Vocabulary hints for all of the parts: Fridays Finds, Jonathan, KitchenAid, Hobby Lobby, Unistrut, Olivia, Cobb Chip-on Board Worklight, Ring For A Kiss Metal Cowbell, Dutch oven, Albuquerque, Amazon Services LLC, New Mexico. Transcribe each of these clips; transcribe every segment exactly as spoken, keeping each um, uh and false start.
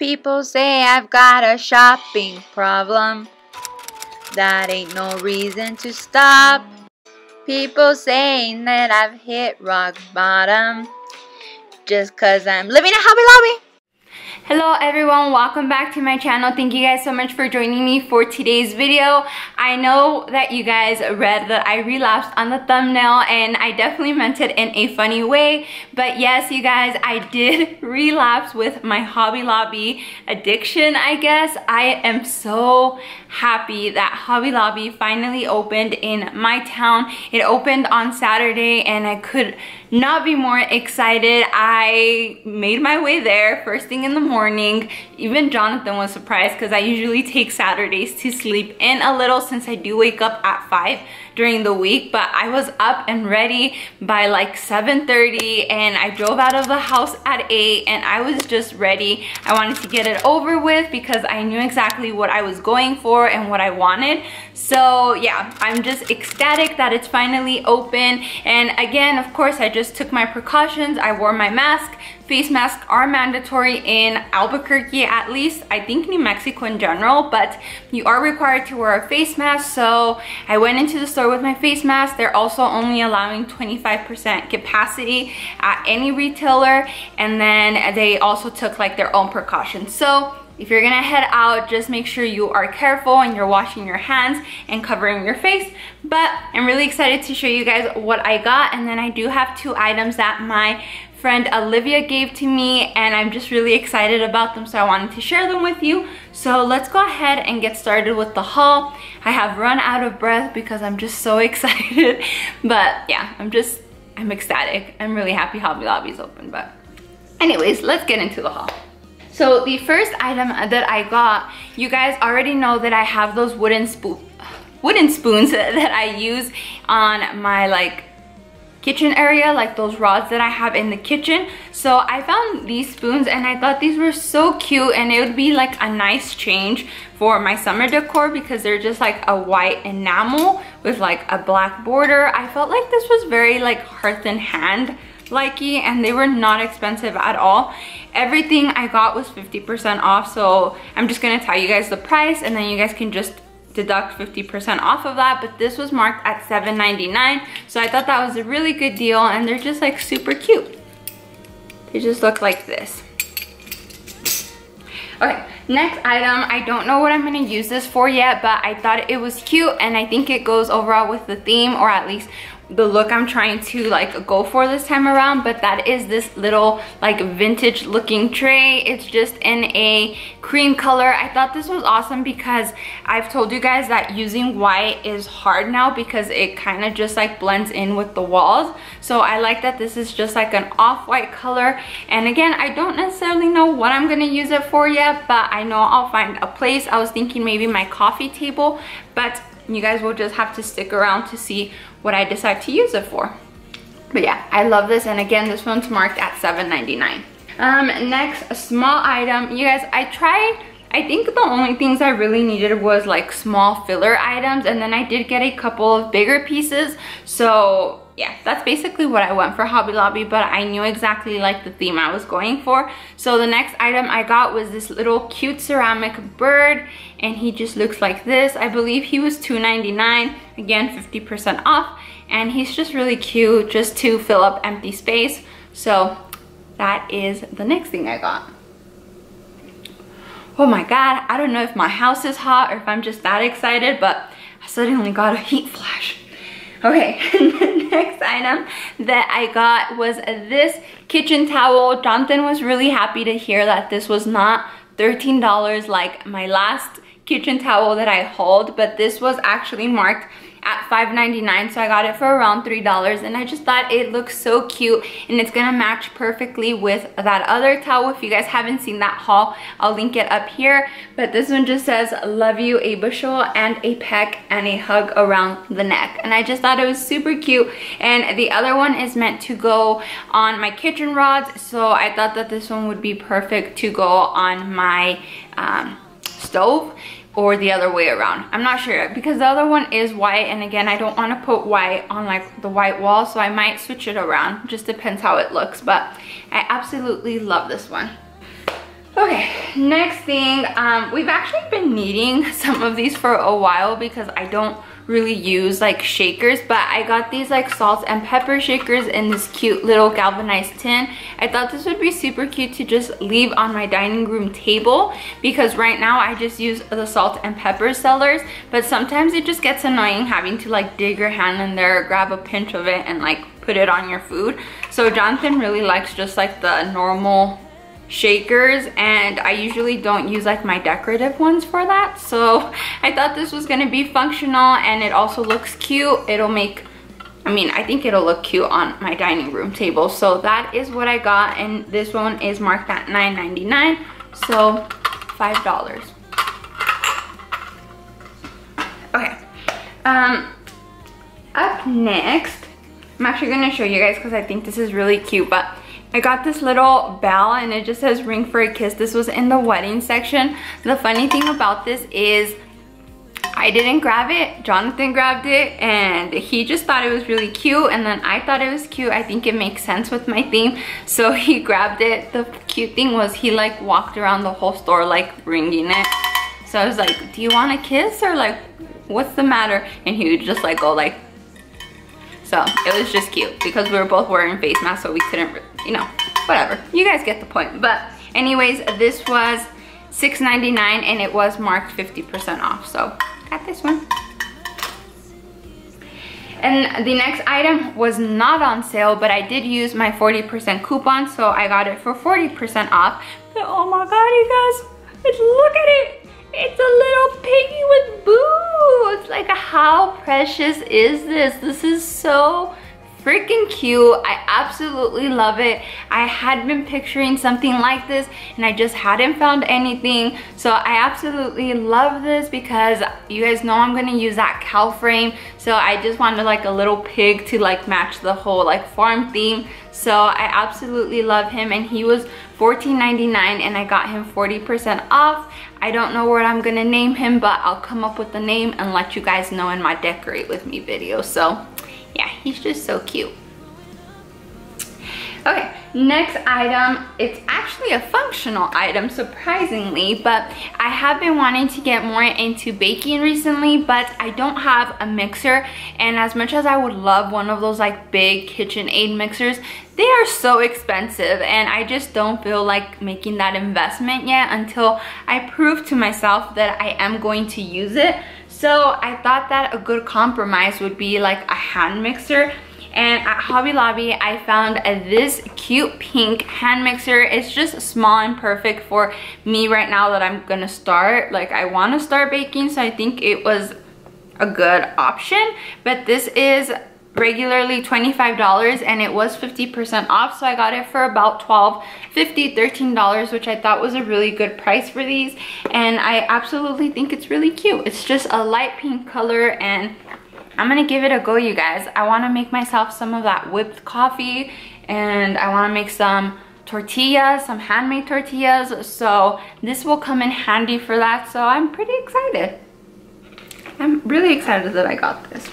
People say I've got a shopping problem. That ain't no reason to stop. People saying that I've hit rock bottom. Just cause I'm living at Hobby Lobby. Hello everyone, welcome back to my channel. Thank you guys so much for joining me for today's video. I know that you guys read that I relapsed on the thumbnail, and I definitely meant it in a funny way, but yes you guys, I did relapse with my Hobby Lobby addiction, I guess. I am so happy that Hobby Lobby finally opened in my town. It opened on Saturday and I could not be more excited. I made my way there first thing in the morning morning. Even Jonathan was surprised because I usually take Saturdays to sleep in a little since I do wake up at five during the week, but I was up and ready by like seven thirty and I drove out of the house at eight and I was just ready. I wanted to get it over with because I knew exactly what I was going for and what I wanted. So yeah, I'm just ecstatic that it's finally open. And again, of course, I just took my precautions. I wore my mask. Face masks are mandatory in Albuquerque, at least, I think New Mexico in general, but you are required to wear a face mask. So I went into the store with my face mask. They're also only allowing twenty-five percent capacity at any retailer, and then they also took like their own precautions. So if you're gonna head out, just make sure you are careful and you're washing your hands and covering your face. But I'm really excited to show you guys what I got, and then I do have two items that my friend Olivia gave to me and I'm just really excited about them, so I wanted to share them with you. So let's go ahead and get started with the haul. I have run out of breath because I'm just so excited, but yeah, I'm just, I'm ecstatic. I'm really happy Hobby Lobby's open, but anyways, let's get into the haul. So the first item that I got, you guys already know that I have those wooden spoon, wooden spoons that I use on my like kitchen area, like those rods that I have in the kitchen. So I found these spoons and I thought these were so cute and it would be like a nice change for my summer decor because they're just like a white enamel with like a black border. I felt like this was very like hearth and hand likey, and they were not expensive at all. Everything I got was fifty percent off, so I'm just gonna tell you guys the price and then you guys can just deduct fifty percent off of that, but this was marked at seven ninety-nine, so I thought that was a really good deal, and they're just like super cute. They just look like this. Okay, next item, I don't know what I'm gonna use this for yet, but I thought it was cute and I think it goes overall with the theme, or at least the look I'm trying to like go for this time around, but that is this little like vintage looking tray. It's just in a cream color. I thought this was awesome because I've told you guys that using white is hard now because it kind of just like blends in with the walls. So I like that this is just like an off-white color. And again, I don't necessarily know what I'm gonna use it for yet, but I know I'll find a place. I was thinking maybe my coffee table, but you guys will just have to stick around to see what I decide to use it for. But yeah, I love this, and again, this one's marked at seven ninety-nine. Um, next, a small item. You guys, I tried, I think the only things I really needed was like small filler items, and then I did get a couple of bigger pieces. So yeah, that's basically what I went for Hobby Lobby, but I knew exactly like the theme I was going for. So the next item I got was this little cute ceramic bird, and he just looks like this. I believe he was two ninety-nine, again fifty percent off, and he's just really cute just to fill up empty space. So that is the next thing I got. Oh my god, I don't know if my house is hot or if I'm just that excited, but I suddenly got a heat flash. Okay, the next item that I got was this kitchen towel. Jonathan was really happy to hear that this was not thirteen dollars like my last kitchen towel that I hauled, but this was actually marked at five ninety-nine, so I got it for around three dollars, and I just thought it looks so cute and it's gonna match perfectly with that other towel. If you guys haven't seen that haul, I'll link it up here, but this one just says love you, a bushel and a peck and a hug around the neck, and I just thought it was super cute. And the other one is meant to go on my kitchen rods, so I thought that this one would be perfect to go on my um, stove, or the other way around. I'm not sure because the other one is white, and again, I don't want to put white on like the white wall, so I might switch it around. Just depends how it looks, but I absolutely love this one. Okay, next thing, um, we've actually been needing some of these for a while because I don't really use like shakers, but I got these like salt and pepper shakers in this cute little galvanized tin. I thought this would be super cute to just leave on my dining room table because right now I just use the salt and pepper sellers, but sometimes it just gets annoying having to like dig your hand in there, grab a pinch of it and like put it on your food. So Jonathan really likes just like the normal shakers, and I usually don't use like my decorative ones for that, so I thought this was gonna be functional and it also looks cute. It'll make, I mean, I think it'll look cute on my dining room table. So that is what I got, and this one is marked at nine ninety-nine, so five dollars. Okay, um up next, I'm actually gonna show you guys because I think this is really cute, but I got this little bell and it just says ring for a kiss. This was in the wedding section. The funny thing about this is I didn't grab it, Jonathan grabbed it, and he just thought it was really cute, and then I thought it was cute. I think it makes sense with my theme, so he grabbed it. The cute thing was he like walked around the whole store like ringing it. So I was like, do you want a kiss or like what's the matter? And he would just like go like, so it was just cute because we were both wearing face masks, so we couldn't, you know, whatever. You guys get the point. But anyways, this was six ninety-nine and it was marked fifty percent off. So got this one. And the next item was not on sale, but I did use my forty percent coupon, so I got it for forty percent off. But oh my god, you guys, look at it. It's a little piggy with boo. It's like, how precious is this? This is so freaking cute. I absolutely love it. I had been picturing something like this and I just hadn't found anything. So I absolutely love this because you guys know I'm gonna use that cow frame. So I just wanted like a little pig to like match the whole like farm theme. So I absolutely love him, and he was fourteen ninety-nine and I got him forty percent off. I don't know what I'm gonna name him, but I'll come up with a name and let you guys know in my decorate with me video. So yeah, he's just so cute. Okay, next item, it's actually a functional item, surprisingly, but I have been wanting to get more into baking recently, but I don't have a mixer, and as much as I would love one of those like big KitchenAid mixers, they are so expensive and I just don't feel like making that investment yet until I prove to myself that I am going to use it. So I thought that a good compromise would be like a hand mixer. And at Hobby Lobby, I found this cute pink hand mixer. It's just small and perfect for me right now that I'm gonna start. Like, I wanna start baking, so I think it was a good option. But this is regularly twenty-five dollars and it was fifty percent off, so I got it for about twelve fifty, thirteen dollars, which I thought was a really good price for these. And I absolutely think it's really cute. It's just a light pink color, and I'm gonna give it a go, you guys. I want to make myself some of that whipped coffee, and I want to make some tortillas, some handmade tortillas, so this will come in handy for that. So I'm pretty excited. I'm really excited that I got this.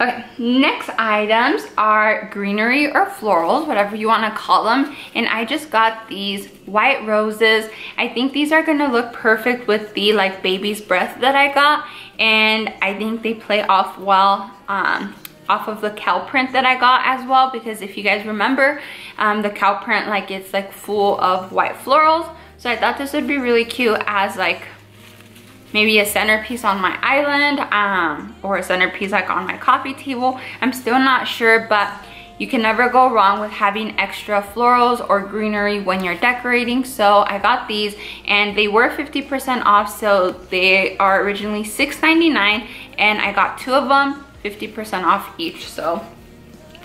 Okay, next items are greenery or florals, whatever you want to call them, and I just got these white roses. I think these are going to look perfect with the like baby's breath that I got, and I think they play off well um, off of the cow print that I got as well, because if you guys remember, um, the cow print, like, it's like full of white florals, so I thought this would be really cute as like maybe a centerpiece on my island, um, or a centerpiece like on my coffee table. I'm still not sure, but you can never go wrong with having extra florals or greenery when you're decorating. So I got these, and they were fifty percent off, so they are originally six ninety-nine, and I got two of them, fifty percent off each. So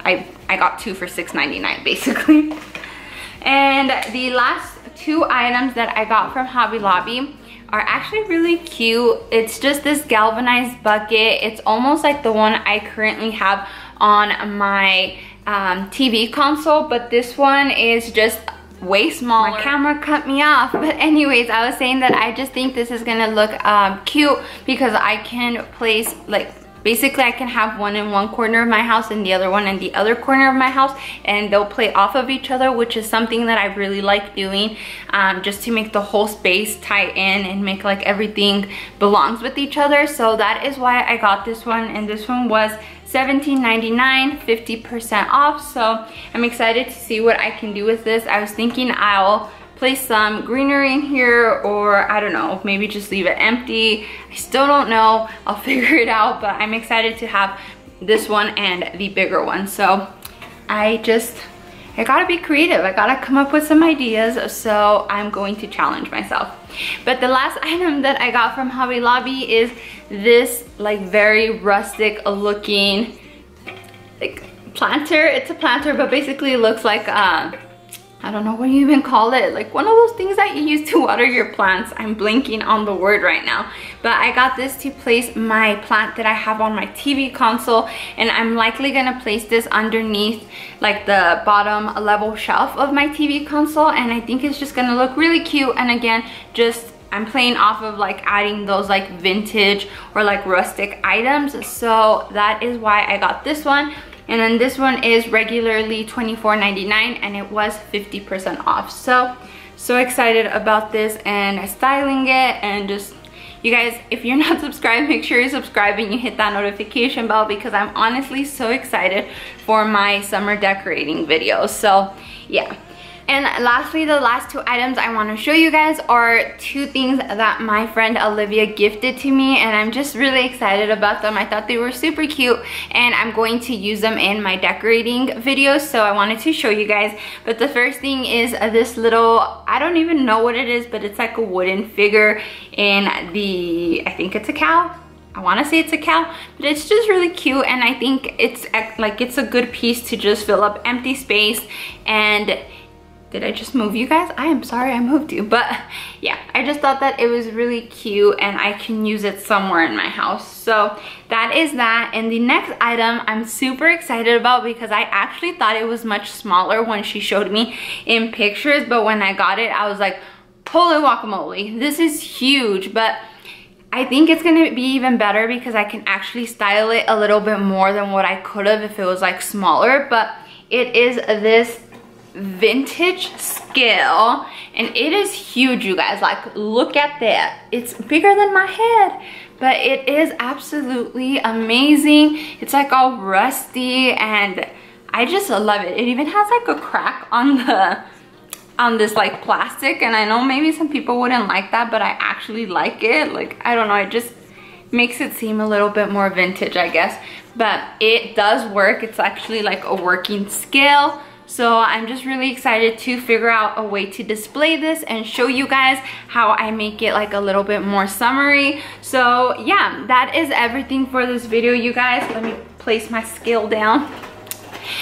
I, I got two for six ninety-nine basically. And the last two items that I got from Hobby Lobby are actually really cute. It's just this galvanized bucket. It's almost like the one I currently have on my um, T V console, but this one is just way smaller. My camera cut me off, but anyways, I was saying that I just think this is gonna look um, cute because I can place like Basically, I can have one in one corner of my house and the other one in the other corner of my house, and they'll play off of each other, which is something that I really like doing, um, just to make the whole space tie in and make like everything belongs with each other. So that is why I got this one, and this one was seventeen ninety-nine, fifty percent off. So I'm excited to see what I can do with this. I was thinking I'll place some greenery in here, or I don't know, maybe just leave it empty. I still don't know, I'll figure it out, but I'm excited to have this one and the bigger one. So I just, I gotta be creative. I gotta come up with some ideas, so I'm going to challenge myself. But the last item that I got from Hobby Lobby is this like very rustic looking like planter. It's a planter, but basically it looks like uh, I don't know what you even call it, like one of those things that you use to water your plants. I'm blanking on the word right now, but I got this to place my plant that I have on my T V console, and I'm likely gonna place this underneath like the bottom level shelf of my T V console, and I think it's just gonna look really cute. And again, just I'm playing off of like adding those like vintage or like rustic items, so that is why I got this one. And then this one is regularly twenty-four ninety-nine, and it was fifty percent off. So, so excited about this and styling it. And just, you guys, if you're not subscribed, make sure you subscribe and you hit that notification bell, because I'm honestly so excited for my summer decorating videos. So yeah. And lastly, the last two items I want to show you guys are two things that my friend Olivia gifted to me, and I'm just really excited about them. I thought they were super cute, and I'm going to use them in my decorating videos, so I wanted to show you guys. But the first thing is this little, I don't even know what it is, but it's like a wooden figure in the, I think it's a cow. I want to say it's a cow, but it's just really cute, and I think it's like it's a good piece to just fill up empty space. And did I just move you guys? I am sorry I moved you. But yeah, I just thought that it was really cute and I can use it somewhere in my house. So that is that. And the next item I'm super excited about, because I actually thought it was much smaller when she showed me in pictures, but when I got it, I was like, holy guacamole, this is huge. But I think it's gonna be even better because I can actually style it a little bit more than what I could have if it was like smaller. But it is this vintage scale, and it is huge, you guys. Like, look at that, it's bigger than my head, but it is absolutely amazing. It's like all rusty, and I just love it. It even has like a crack on the on this like plastic, and I know maybe some people wouldn't like that, but I actually like it. Like, I don't know, it just makes it seem a little bit more vintage, I guess. But it does work. It's actually like a working scale. So I'm just really excited to figure out a way to display this and show you guys how I make it like a little bit more summery. So yeah, that is everything for this video, you guys. Let me place my scale down.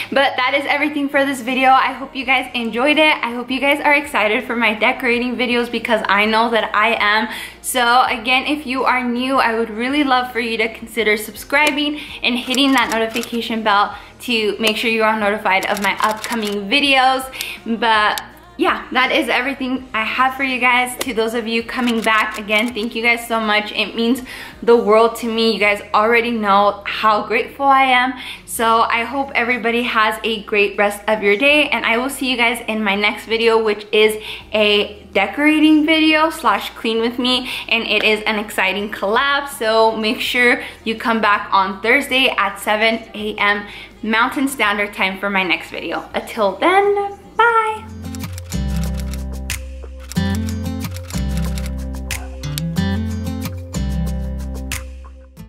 But that is everything for this video. I hope you guys enjoyed it. I hope you guys are excited for my decorating videos, because I know that I am. So again, if you are new, I would really love for you to consider subscribing and hitting that notification bell to make sure you are notified of my upcoming videos. But yeah, that is everything I have for you guys. To those of you coming back, again, thank you guys so much. It means the world to me. You guys already know how grateful I am. So I hope everybody has a great rest of your day, and I will see you guys in my next video, which is a decorating video slash clean with me, and it is an exciting collab. So make sure you come back on Thursday at seven A M Mountain Standard Time for my next video. Until then, bye.